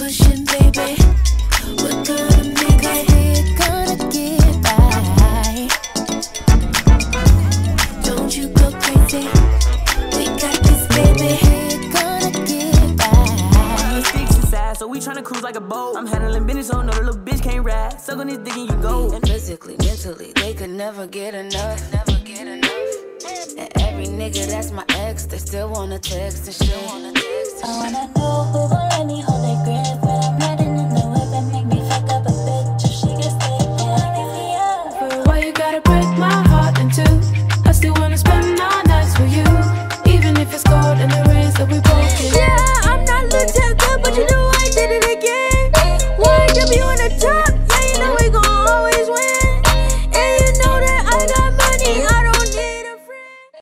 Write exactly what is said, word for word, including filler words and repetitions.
pushing, baby. We're gonna make it, we're gonna get by. Don't you go crazy, we got this, baby. We're gonna get by. Sticks inside, so we tryna cruise like a boat. I'm handling business, so another little bitch can't ride. Suck on this dick and you go. And physically, mentally, they could never get enough. Never get enough. And every nigga that's my ex, they still wanna text and shit. I wanna know who will let me hold it.